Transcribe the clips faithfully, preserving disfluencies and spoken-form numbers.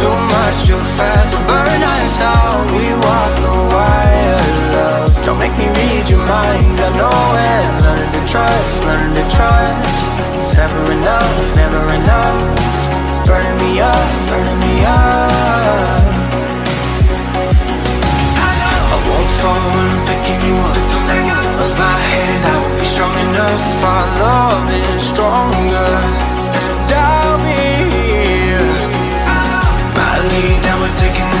too much, too fast, we'll burn us out. We walk the wire, love. Don't make me read your mind, I know it. Learn to trust, learn to trust. It's never enough, never enough. Burning me up, burning me up. I know I won't fall when I'm picking you up. With my hand, I will be strong enough. Our love is stronger, and I'll be here. My lead, now we're taking the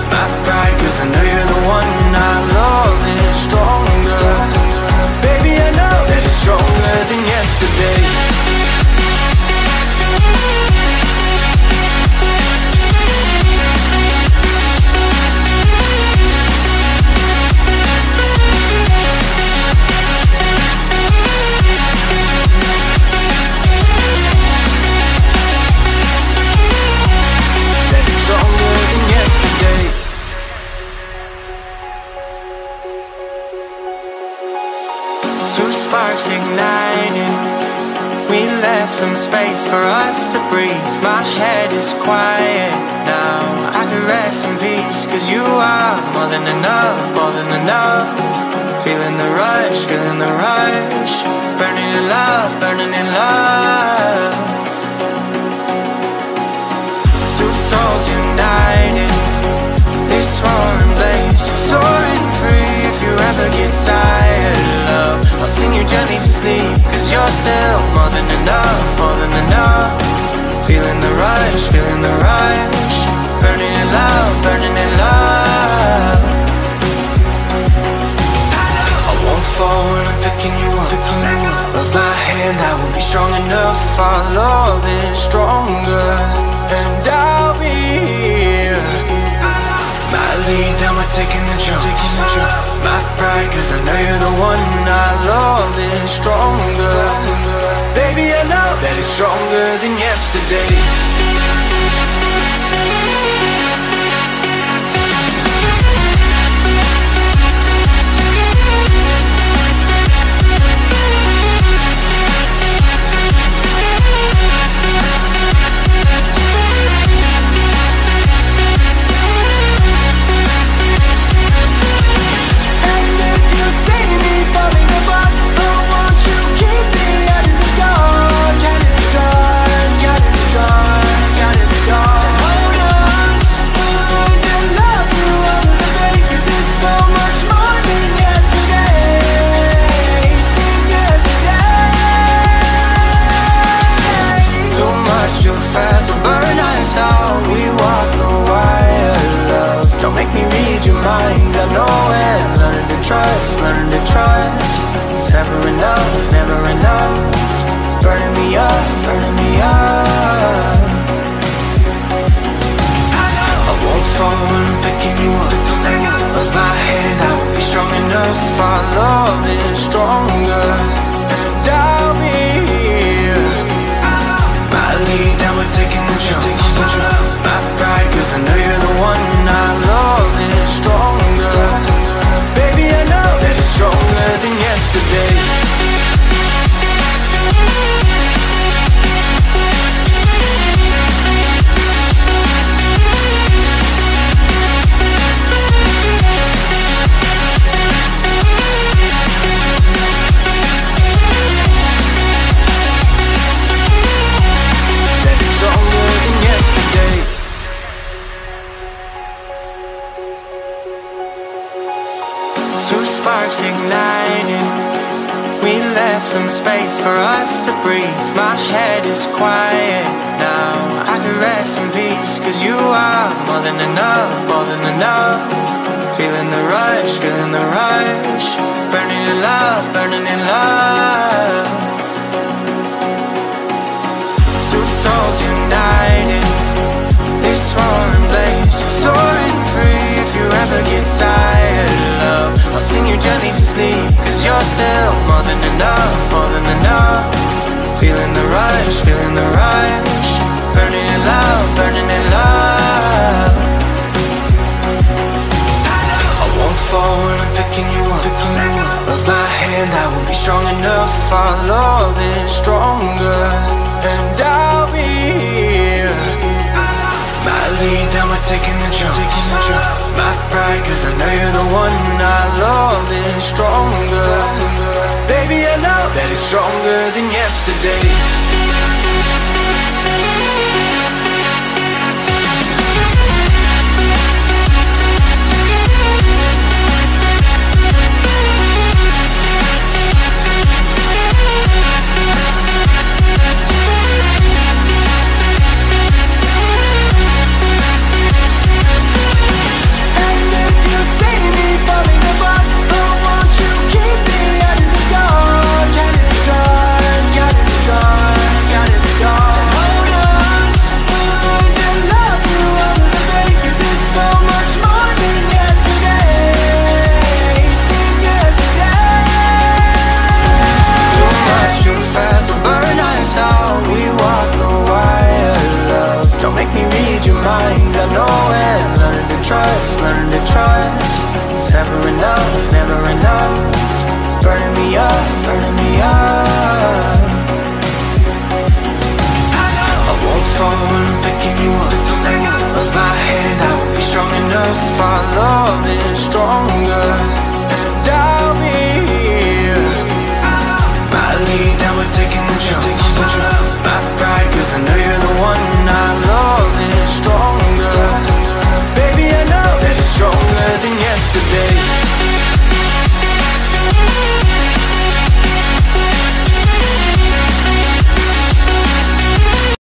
My pride, cause I know you're the one. I love is stronger. Baby, I know that it's stronger than yesterday. Sparks ignited. We left some space for us to breathe. My head is quiet now. I can rest in peace, cause you are more than enough, more than enough. Feeling the rush, feeling the rush. Burning in love, burning in love. Two souls united. This roaring blaze is soaring free. If you ever get tired, love, I'll sing you gently to sleep, cause you're still more than enough, more than enough. Feeling the rush, feeling the rush. Burning in love, burning in love. I won't fall when I'm picking you up. With my hand I will be strong enough. Our love is stronger, and I'll be here. My lead, now we're taking the jump. My pride, cause I know you're the one. I love is stronger. Baby, I know that it's stronger than yesterday. taking the jump, taking the jump. My pride, cause I know you're the one I love, is stronger.